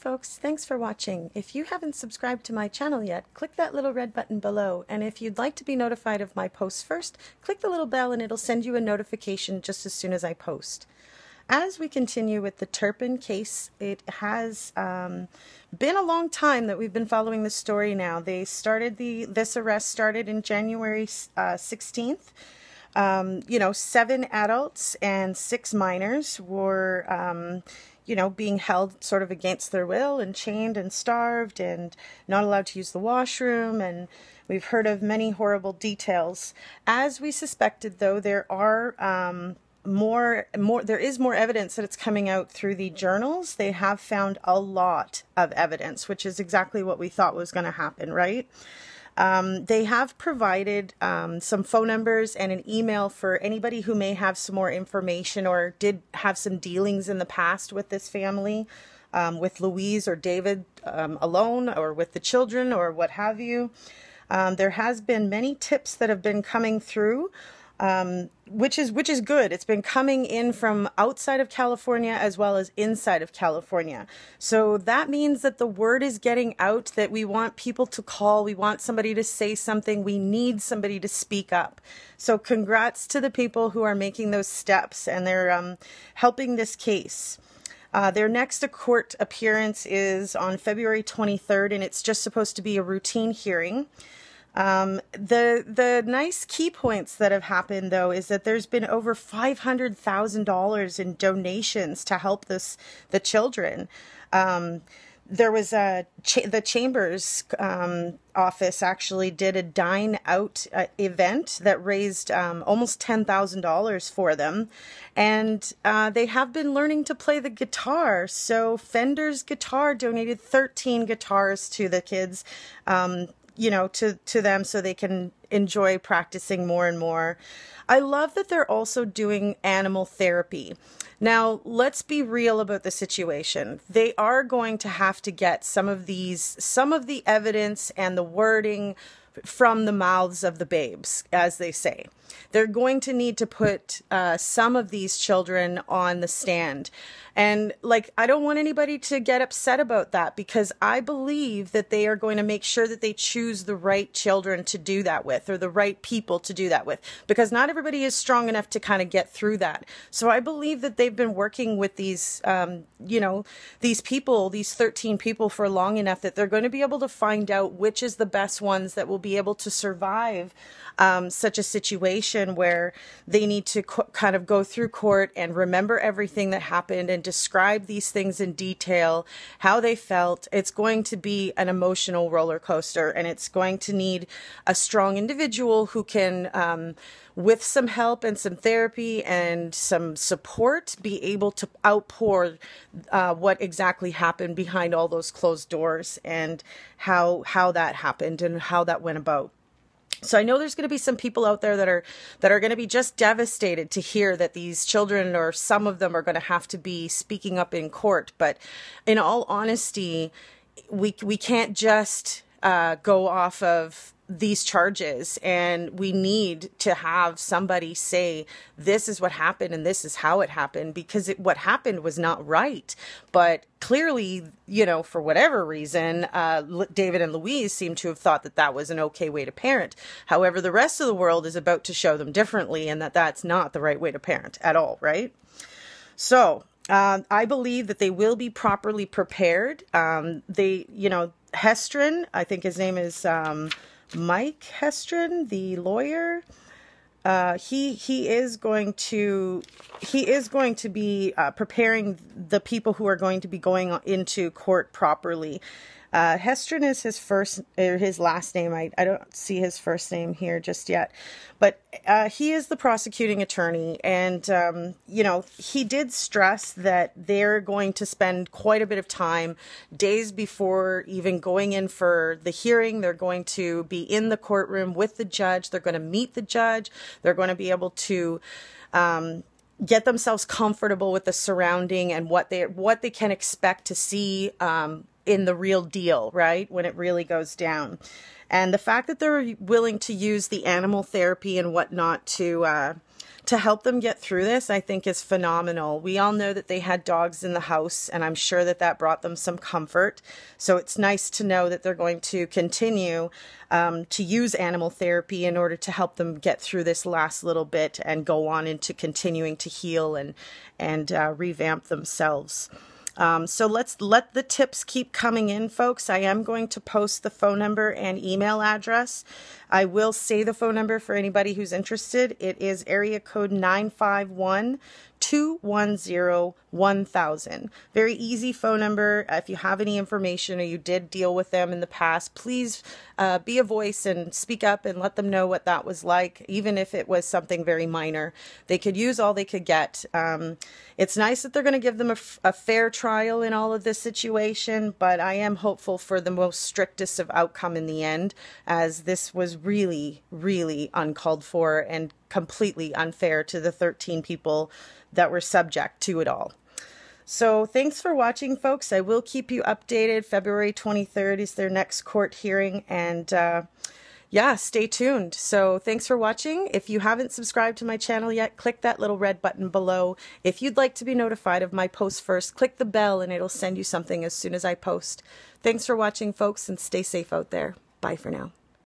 folks, thanks for watching. If you haven't subscribed to my channel yet, click that little red button below, and if you'd like to be notified of my posts first, click the little bell and it'll send you a notification just as soon as I post. As we continue with the Turpin case, it has been a long time that we've been following the story now. They started this arrest started in January 16th. You know, 7 adults and 6 minors were, you know, being held sort of against their will and chained and starved and not allowed to use the washroom, and we've heard of many horrible details. As we suspected, though, there are there is more evidence that it's coming out through the journals. They have found a lot of evidence, which is exactly what we thought was going to happen, right? They have provided some phone numbers and an email for anybody who may have some more information or did have some dealings in the past with this family, with Louise or David alone, or with the children, or what have you. There has been many tips that have been coming through, which is good. It's been coming in from outside of California as well as inside of California. So that means that the word is getting out that we want people to call, we want somebody to say something, we need somebody to speak up. So congrats to the people who are making those steps, and they're helping this case. Their next court appearance is on February 23rd, and it's just supposed to be a routine hearing. The nice key points that have happened, though, is that there's been over $500,000 in donations to help the children. There was the Chambers office actually did a dine out event that raised almost $10,000 for them, and they have been learning to play the guitar. So Fender's guitar donated 13 guitars to the kids. You know, to them, so they can enjoy practicing more and more. I love that they're also doing animal therapy. Now, let's be real about the situation. They are going to have to get some of the evidence and the wording from the mouths of the babes, as they say. They're going to need to put some of these children on the stand. And, like, I don't want anybody to get upset about that, because I believe that they are going to make sure that they choose the right children to do that with, or the right people to do that with, because not everybody is strong enough to kind of get through that. So I believe that they've been working with these, you know, these people, these 13 people, for long enough that they're going to be able to find out which is the best ones that will be able to survive such a situation where they need to kind of go through court and remember everything that happened and describe these things in detail, how they felt. It's going to be an emotional roller coaster, and it's going to need a strong individual who can, with some help and some therapy and some support, be able to outpour what exactly happened behind all those closed doors, and how that happened and how that went about. So I know there's going to be some people out there that are going to be just devastated to hear that these children, or some of them, are going to have to be speaking up in court. But in all honesty, we can't just go off of these charges, and we need to have somebody say, this is what happened and this is how it happened, because what happened was not right. But clearly, you know, for whatever reason, David and Louise seem to have thought that that was an okay way to parent. However, the rest of the world is about to show them differently, and that's not the right way to parent at all, right? So I believe that they will be properly prepared. They, you know, Hestrin, I think his name is Mike Hestrin, the lawyer, he is going to be preparing the people who are going to be going into court properly. Hestrin is his first, or his last name. I don't see his first name here just yet, but he is the prosecuting attorney, and you know, he did stress that they're going to spend quite a bit of time, days before even going in for the hearing. They're going to be in the courtroom with the judge. They're going to meet the judge. They're going to be able to get themselves comfortable with the surrounding and what they can expect to see in the real deal, right, when it really goes down. And the fact that they're willing to use the animal therapy and whatnot to help them get through this, I think is phenomenal. We all know that they had dogs in the house, and I'm sure that that brought them some comfort. So it's nice to know that they're going to continue to use animal therapy in order to help them get through this last little bit and go on into continuing to heal and revamp themselves. So let's let the tips keep coming in, folks. I am going to post the phone number and email address. I will say the phone number for anybody who's interested. It is area code 951-210-1000. Very easy phone number. If you have any information or you did deal with them in the past, please be a voice and speak up and let them know what that was like, even if it was something very minor. They could use all they could get. It's nice that they're going to give them a fair trial in all of this situation, but I am hopeful for the most strictest of outcome in the end, as this was really, really uncalled for and completely unfair to the 13 people that were subject to it all. So thanks for watching, folks. I will keep you updated. February 23rd is their next court hearing, and yeah, stay tuned. So thanks for watching. If you haven't subscribed to my channel yet, click that little red button below. If you'd like to be notified of my posts first, click the bell and it'll send you something as soon as I post. Thanks for watching, folks, and stay safe out there. Bye for now.